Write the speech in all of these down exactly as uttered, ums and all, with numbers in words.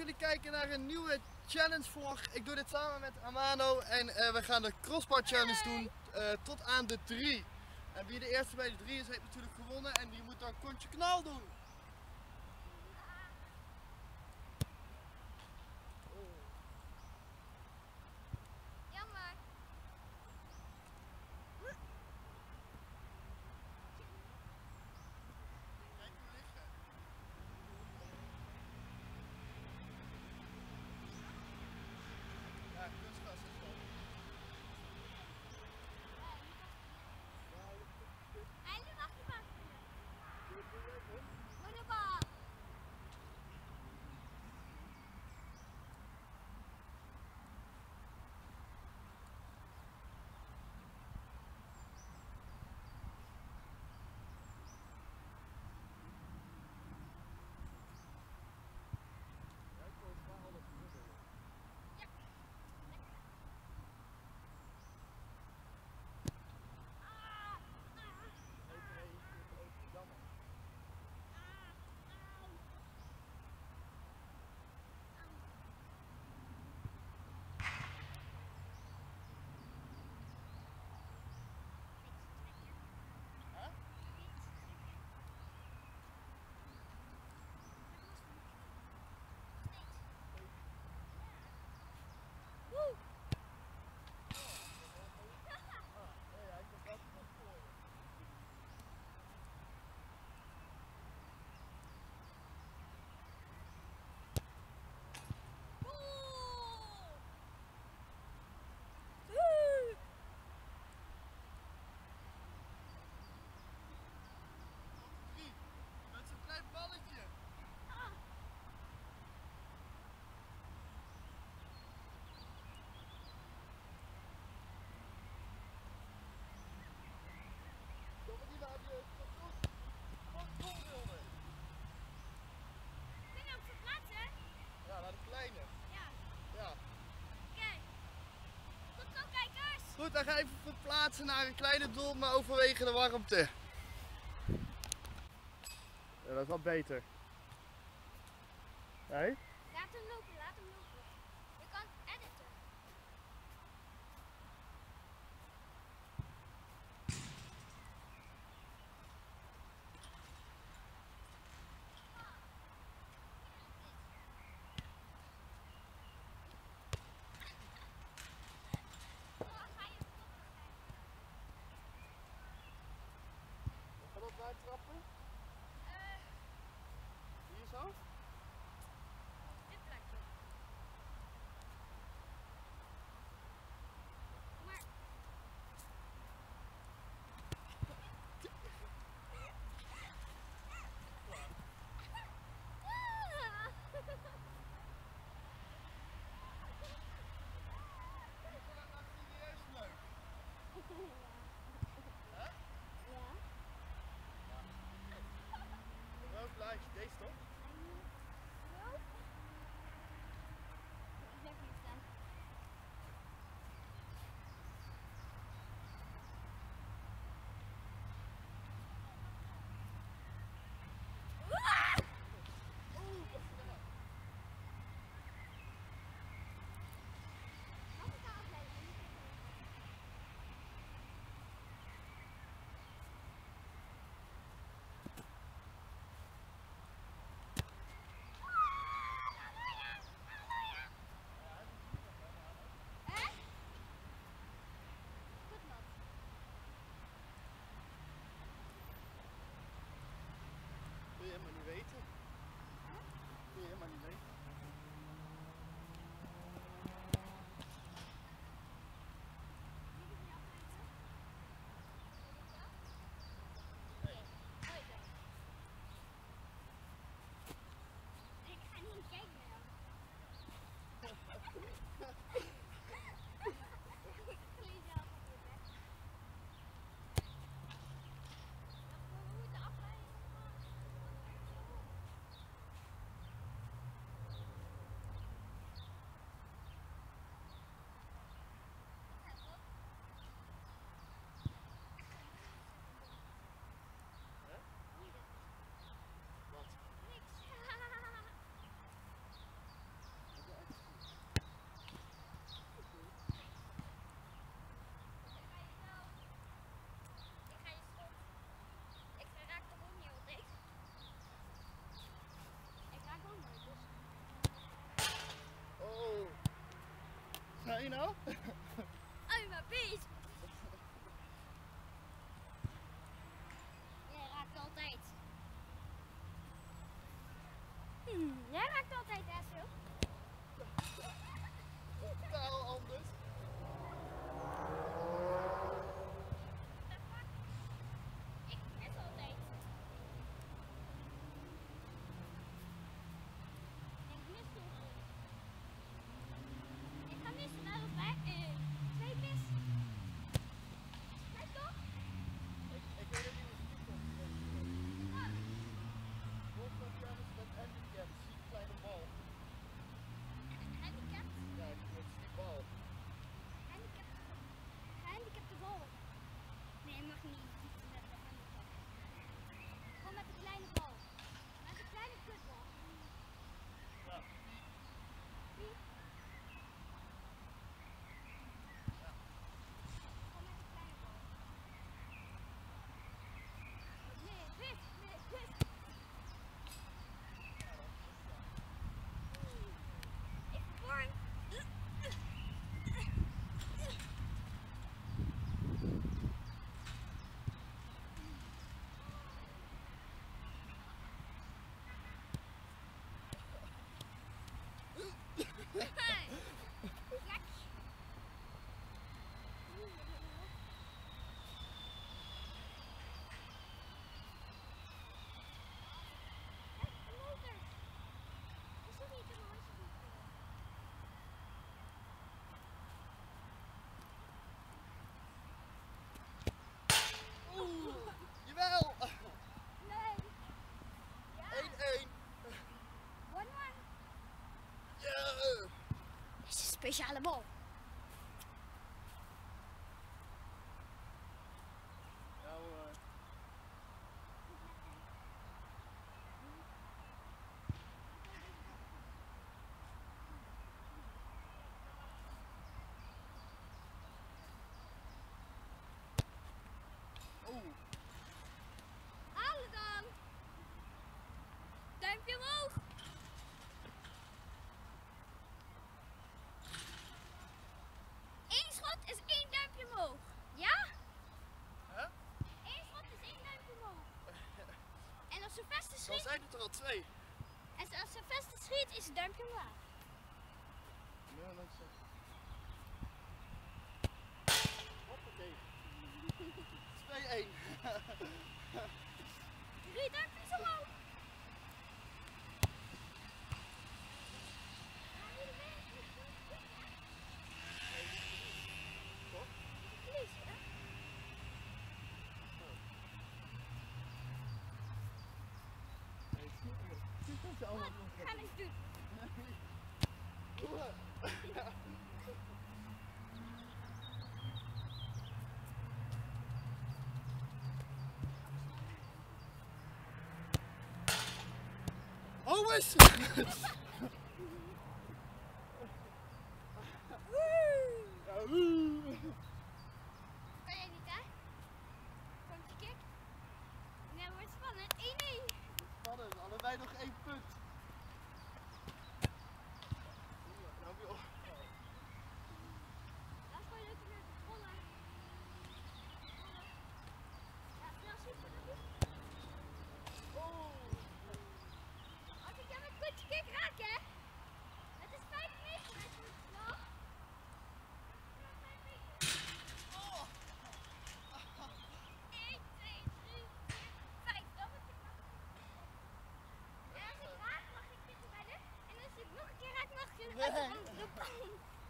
jullie kijken naar een nieuwe challenge vlog. Ik doe dit samen met Ermano en uh, we gaan de Crossbar Challenge doen uh, tot aan de drie. En wie de eerste bij de drie is, heeft natuurlijk gewonnen en die moet dan kontje knal doen. Ja, kunstgas is wel. En nu mag je baan spelen. Voor de bal. Ja, naar de kleine. Ja. Ja. Oké. Okay. Tot zo, kijkers. Goed, dan ga je even verplaatsen naar een kleine doel, maar overwegen de warmte. Ja, dat is wel beter. Hé? Nee? Laat hem lopen, laat hem lopen. Je kan het editen. Waar trappen? Uh, Hier zo? Dit plekje. Huh? I'm a beest! Jij raakt altijd. Hmm, jij raakt altijd, Asso. Totaal anders. Speciale bal. Nou, uh... oh. Alle dan. Duimpje omhoog. Dan zijn het er al twee. En als ze vesten schiet, is het duimpje omlaag. Ja, dat is het. Hoppakee. twee-één. Drie duimpjes omhoog. Oh, is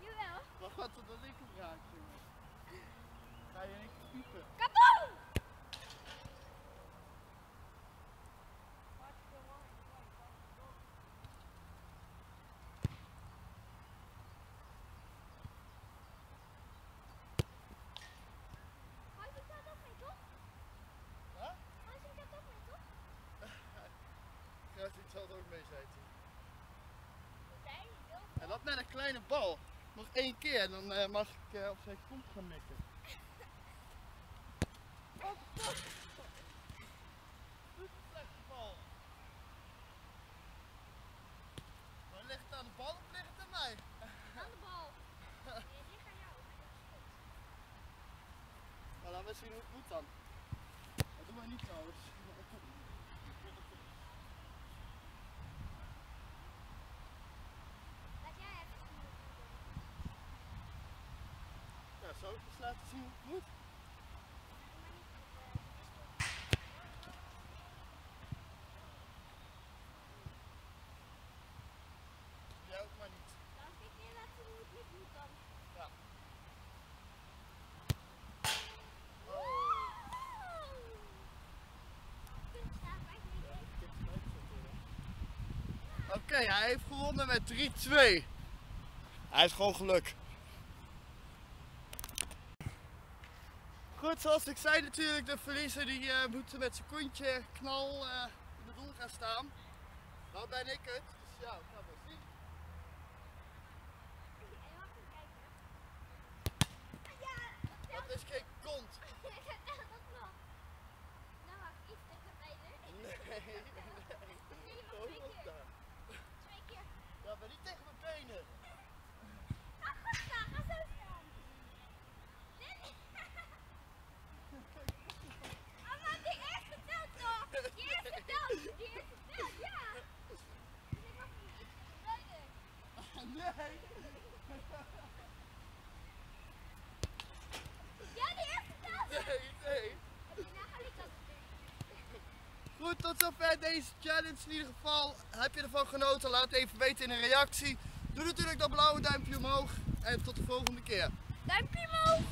Jawel. Wat gaat er dan linker raakt, jongen? Ga je niks piepen? Kaboom! Ga je die kat ook mee, toch? Huh? Ga je die kat ook mee, toch? Ja, die zal er ook mee zijn, toch? En dat met een kleine bal. Nog één keer en dan uh, mag ik uh, op zijn kont gaan mikken. Wat de fuck? Super slechte bal. Maar ligt het aan de bal of ligt het aan mij? Aan de bal. dat zien hoe het moet dan. Dat doen wij niet trouwens. Laat jij even zien hoe het moet. Ja, zou ik eens laten zien hoe het moet? Jij ook maar niet. Dan kun je laten zien hoe het niet moet dan. Ja. Oké, okay, hij heeft gewonnen met drie twee. Hij heeft gewoon geluk. Goed, zoals ik zei natuurlijk, de verliezer die uh, moet met zijn kontje knal uh, in de doel gaan staan. Nou ben ik het, dus ja, ik ga wel zien. Dat is geen kont. Dat klopt. Nou mag ik iets dikker bij de. Nee. Ja, maar niet tegen mijn benen. Ga goed staan, ga zo staan. Nee. Oh man, die is geteld toch? Die is geteld, die is geteld, ja. Dus ik mag niet iets dikker bij de. Nee. Ja, die is geteld. Nee, nee. Nou ga ik dat doen. Goed, tot zover deze challenge in ieder geval. Heb je ervan genoten? Laat het even weten in een reactie. Doe natuurlijk dat blauwe duimpje omhoog en tot de volgende keer. Duimpje omhoog!